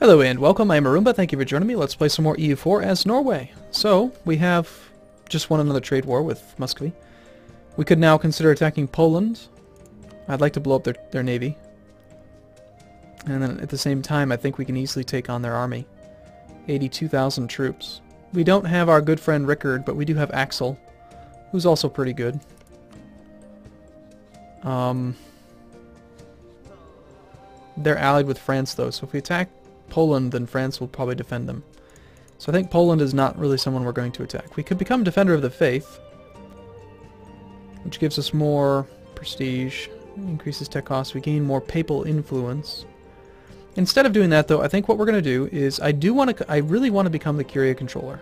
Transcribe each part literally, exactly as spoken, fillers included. Hello and welcome, I'm Arumba, thank you for joining me. Let's play some more E U four as Norway. So, we have just won another trade war with Muscovy. We could now consider attacking Poland. I'd like to blow up their, their navy. And then at the same time, I think we can easily take on their army. eighty-two thousand troops. We don't have our good friend Rickard, but we do have Axel, who's also pretty good. Um, they're allied with France, though, so if we attack Poland, then France will probably defend them. So I think Poland is not really someone we're going to attack. We could become Defender of the Faith, which gives us more prestige, increases tech costs, we gain more papal influence. Instead of doing that, though, I think what we're going to do is I do want to. I really want to become the Curia Controller.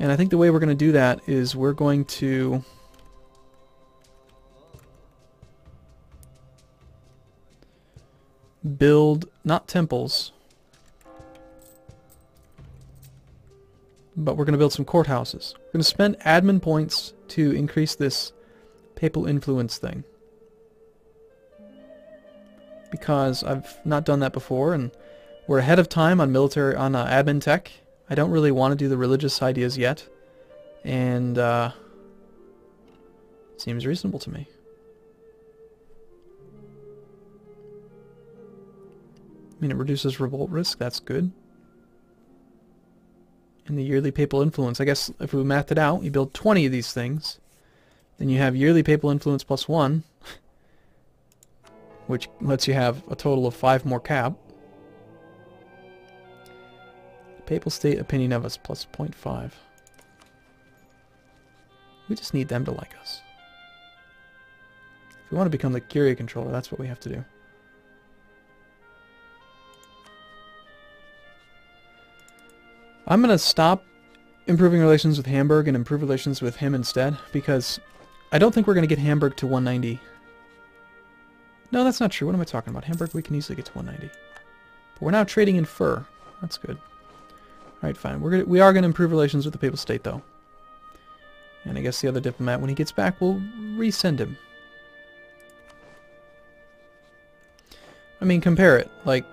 And I think the way we're going to do that is we're going to build, not temples, but we're going to build some courthouses. We're going to spend admin points to increase this papal influence thing, because I've not done that before, and we're ahead of time on military, on uh, admin tech. I don't really want to do the religious ideas yet, and uh, seems reasonable to me. I mean, it reduces revolt risk, that's good. And the yearly papal influence, I guess if we mapped it out, you build twenty of these things, then you have yearly papal influence plus one, which lets you have a total of five more cap. Papal state opinion of us plus zero point five. We just need them to like us. If we want to become the Curia Controller, that's what we have to do. I'm going to stop improving relations with Hamburg and improve relations with him instead, because I don't think we're going to get Hamburg to one ninety. No, that's not true. What am I talking about? Hamburg, we can easily get to one ninety. But we're now trading in fur. That's good. Alright, fine. We're gonna, we are going to improve relations with the Papal State, though. And I guess the other diplomat, when he gets back, we'll resend him. I mean, compare it. Like,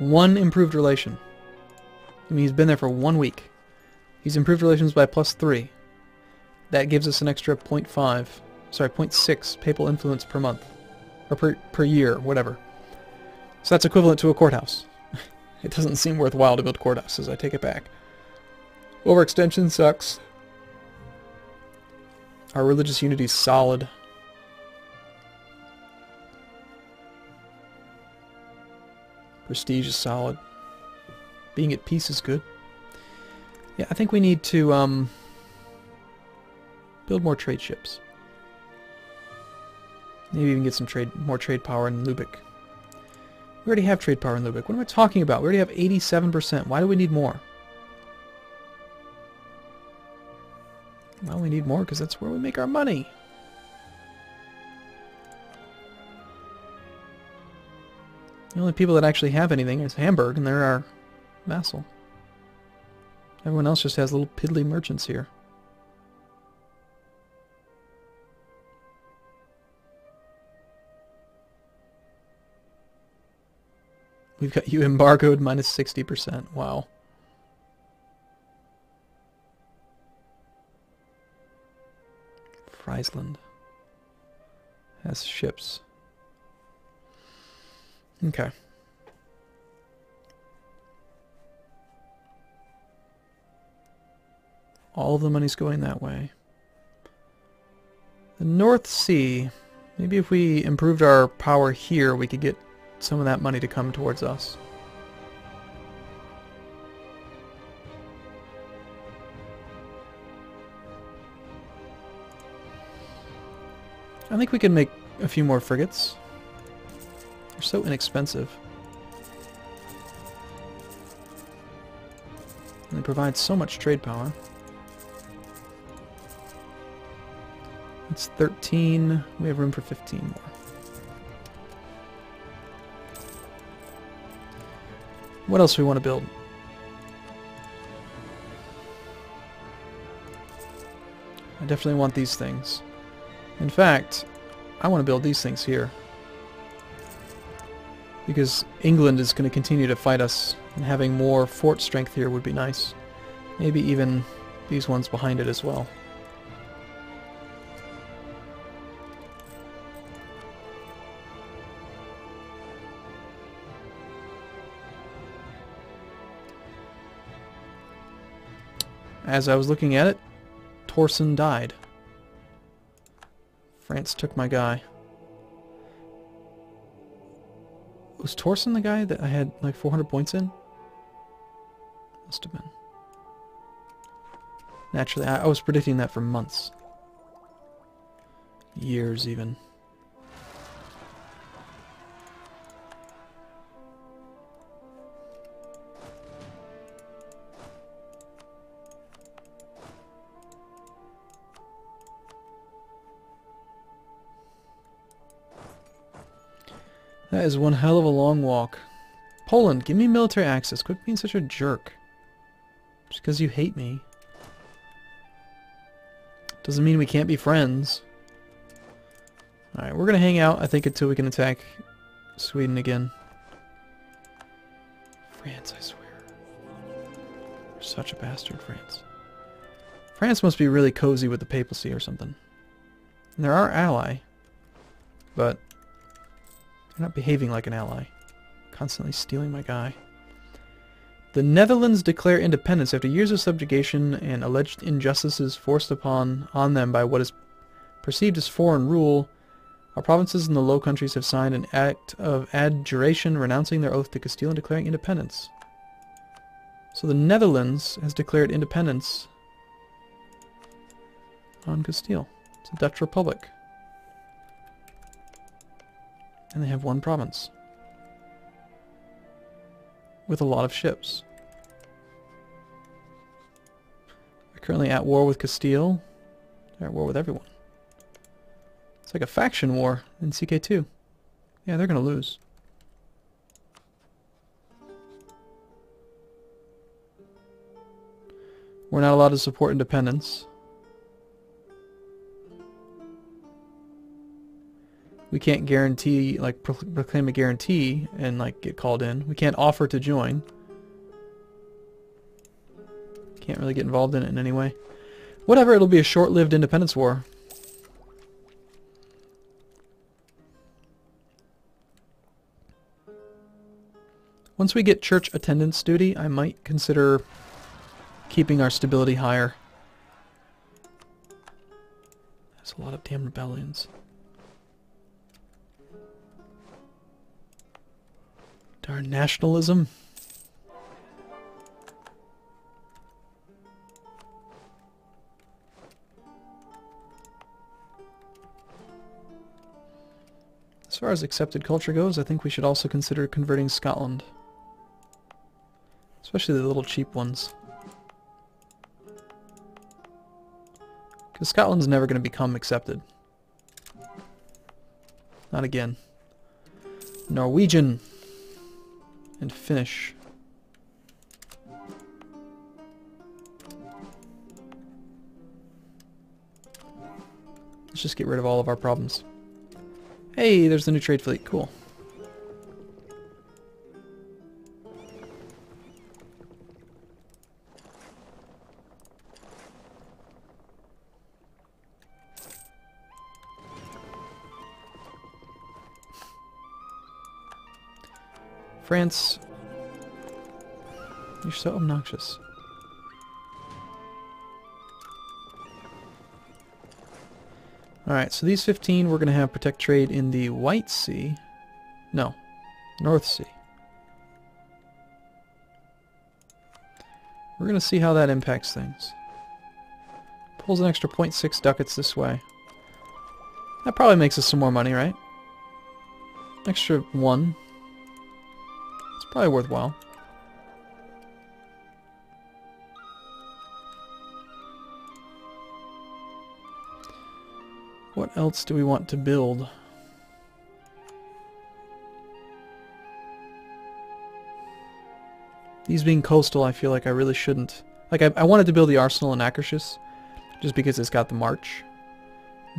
one improved relation. I mean, he's been there for one week. He's improved relations by plus three. That gives us an extra zero point five, sorry, zero point six papal influence per month. Or per, per year, whatever. So that's equivalent to a courthouse. It doesn't seem worthwhile to build courthouses, I take it back. Overextension sucks. Our religious unity is solid. Prestige is solid. Being at peace is good. Yeah, I think we need to um, build more trade ships. Maybe even get some trade, more trade power in Lübeck. We already have trade power in Lübeck. What am I talking about? We already have eighty-seven percent. Why do we need more? Well, we need more because that's where we make our money. The only people that actually have anything is Hamburg, and they're our vassal. Everyone else just has little piddly merchants here. We've got you embargoed minus sixty percent. Wow. Friesland has ships. Okay. All of the money's going that way. The North Sea. Maybe if we improved our power here, we could get some of that money to come towards us. I think we can make a few more frigates. They're so inexpensive. And they provide so much trade power. That's thirteen. We have room for fifteen more. What else do we want to build? I definitely want these things. In fact, I want to build these things here. Because England is going to continue to fight us, and having more fort strength here would be nice. Maybe even these ones behind it as well. As I was looking at it, Torson died. France took my guy. Was Torson the guy that I had like four hundred points in? Must have been. Naturally, I, I was predicting that for months. Years even. That is one hell of a long walk. Poland, give me military access. Quit being such a jerk. Just because you hate me doesn't mean we can't be friends. Alright, we're going to hang out, I think, until we can attack Sweden again. France, I swear. You're such a bastard, France. France must be really cozy with the papacy or something. And they're our ally. But they're not behaving like an ally. Constantly stealing my guy. The Netherlands declare independence after years of subjugation and alleged injustices forced upon on them by what is perceived as foreign rule. Our provinces in the Low Countries have signed an act of adjuration renouncing their oath to Castile and declaring independence. So the Netherlands has declared independence on Castile. It's a Dutch Republic. And they have one province. With a lot of ships. They're currently at war with Castile. They're at war with everyone. It's like a faction war in C K two. Yeah, they're going to lose. We're not allowed to support independence. We can't guarantee, like, proclaim a guarantee and, like, get called in. We can't offer to join. Can't really get involved in it in any way. Whatever, it'll be a short-lived independence war. Once we get church attendance duty, I might consider keeping our stability higher. There's a lot of damn rebellions. Our nationalism. As far as accepted culture goes, I think we should also consider converting Scotland. Especially the little cheap ones. Because Scotland's never going to become accepted. Not again. Norwegian. And finish. Let's just get rid of all of our problems. Hey, there's the new trade fleet. Cool. France, you're so obnoxious. Alright, so these fifteen we're going to have protect trade in the White Sea. No, North Sea. We're going to see how that impacts things. Pulls an extra zero point six ducats this way. That probably makes us some more money, right? Extra one. Probably worthwhile. What else do we want to build? These being coastal, I feel like I really shouldn't. Like, I, I wanted to build the arsenal in Akershus, just because it's got the march.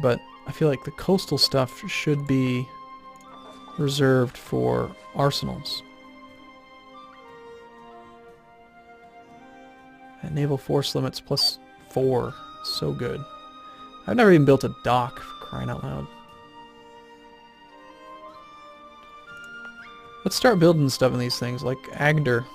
But I feel like the coastal stuff should be reserved for arsenals. And naval force limits plus four. So good. I've never even built a dock, for crying out loud. Let's start building stuff in these things, like Agder.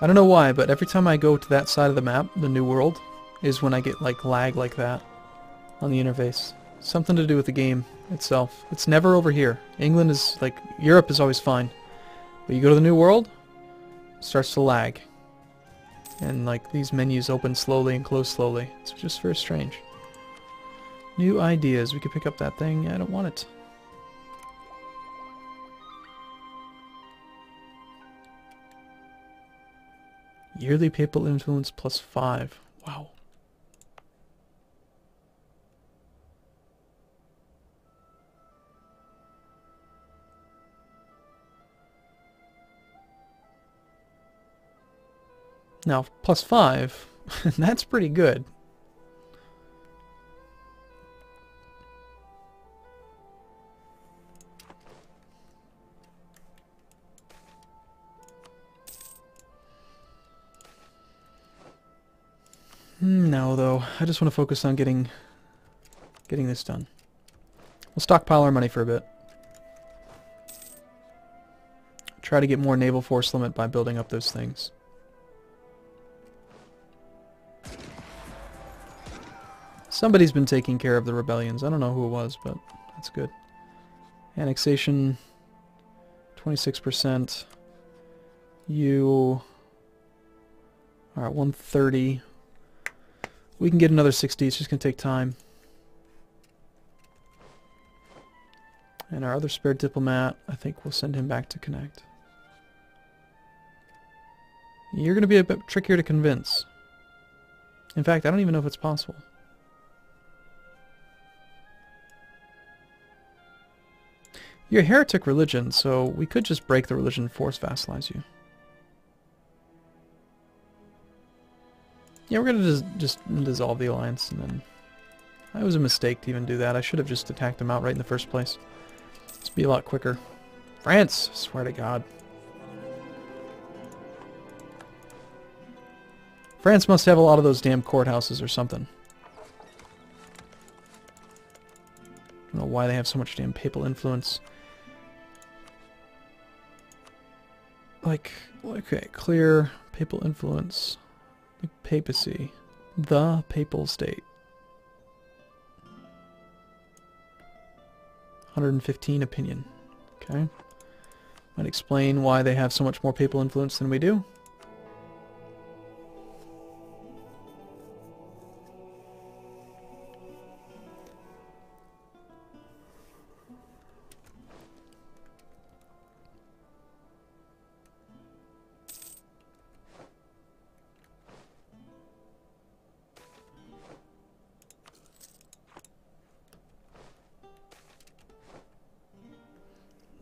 I don't know why, but every time I go to that side of the map, the New World, is when I get like lag like that on the interface. Something to do with the game itself. It's never over here. England is like, Europe is always fine. But you go to the New World, it starts to lag. And like these menus open slowly and close slowly. It's just very strange. New ideas. We could pick up that thing. I don't want it. Yearly papal influence plus five. Wow. Now, plus five, that's pretty good. No, though. I just want to focus on getting getting this done. We'll stockpile our money for a bit. Try to get more naval force limit by building up those things. Somebody's been taking care of the rebellions. I don't know who it was, but that's good. Annexation, twenty-six percent. You are at one thirty. We can get another sixty, it's just going to take time. And our other spare diplomat, I think we'll send him back to connect. You're going to be a bit trickier to convince. In fact, I don't even know if it's possible. You're a heretic religion, so we could just break the religion and force vassalize you. Yeah, we're going to just dissolve the alliance, and then... It was a mistake to even do that. I should have just attacked them outright in the first place. It'd be a lot quicker. France! Swear to God. France must have a lot of those damn courthouses or something. I don't know why they have so much damn papal influence. Like, okay, clear papal influence. Papacy. The Papal State. one hundred fifteen opinion. Okay. Might explain why they have so much more papal influence than we do.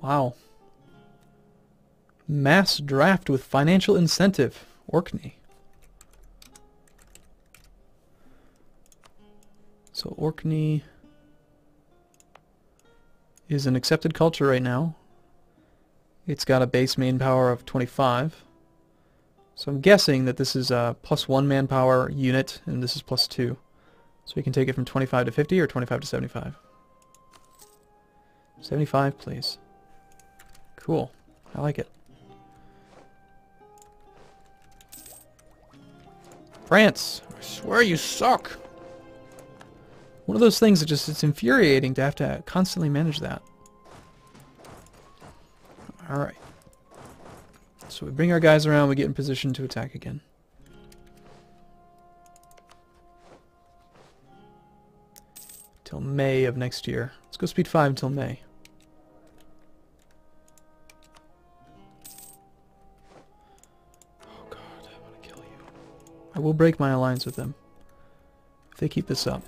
Wow. Mass draft with financial incentive. Orkney. So Orkney is an accepted culture right now. It's got a base manpower of twenty-five. So I'm guessing that this is a plus one manpower unit and this is plus two. So we can take it from twenty-five to fifty or twenty-five to seventy-five. seventy-five, please. Cool. I like it. France! I swear you suck! One of those things that just, it's infuriating to have to constantly manage that. Alright. So we bring our guys around, we get in position to attack again. Till May of next year. Let's go speed five until May. I will break my alliance with them if they keep this up.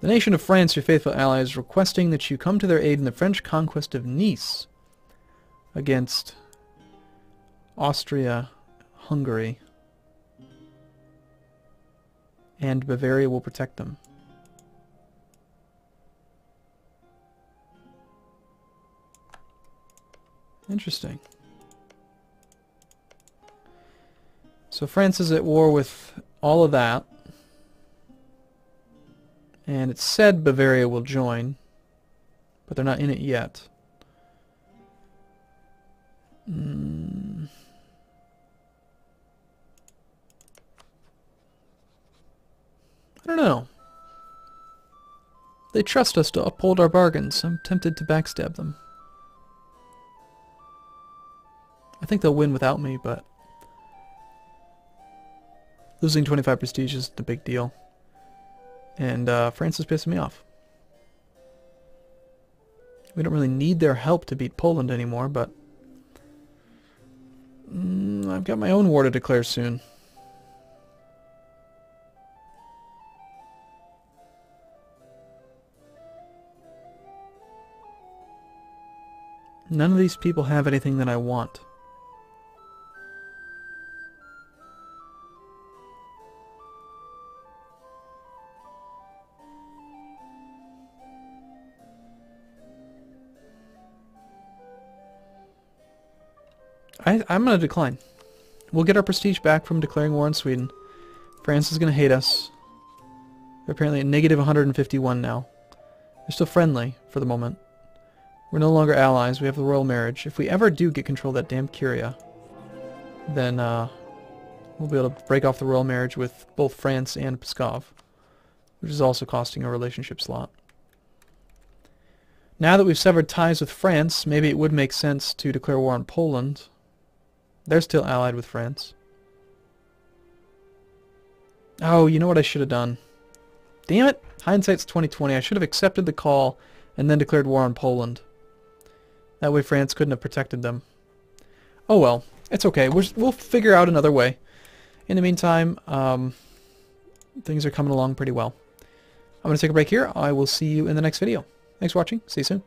The nation of France, your faithful allies, requesting that you come to their aid in the French conquest of Nice against Austria, Hungary, and Bavaria will protect them. Interesting. So France is at war with all of that. And it's said Bavaria will join, but they're not in it yet. Mm. I don't know. They trust us to uphold our bargains. I'm tempted to backstab them. I think they'll win without me, but losing twenty-five prestige isn't a big deal. And uh, France is pissing me off. We don't really need their help to beat Poland anymore, but mm, I've got my own war to declare soon. None of these people have anything that I want. I, I'm going to decline. We'll get our prestige back from declaring war on Sweden. France is going to hate us. They're apparently at negative one hundred fifty-one now. They're still friendly for the moment. We're no longer allies. We have the royal marriage. If we ever do get control of that damn Curia, then uh, we'll be able to break off the royal marriage with both France and Pskov, which is also costing a relationship slot. Now that we've severed ties with France, maybe it would make sense to declare war on Poland. They're still allied with France. Oh, you know what I should have done? Damn it! Hindsight's twenty twenty. I should have accepted the call and then declared war on Poland. That way France couldn't have protected them. Oh well. It's okay. We're, we'll figure out another way. In the meantime, um, things are coming along pretty well. I'm going to take a break here. I will see you in the next video. Thanks for watching. See you soon.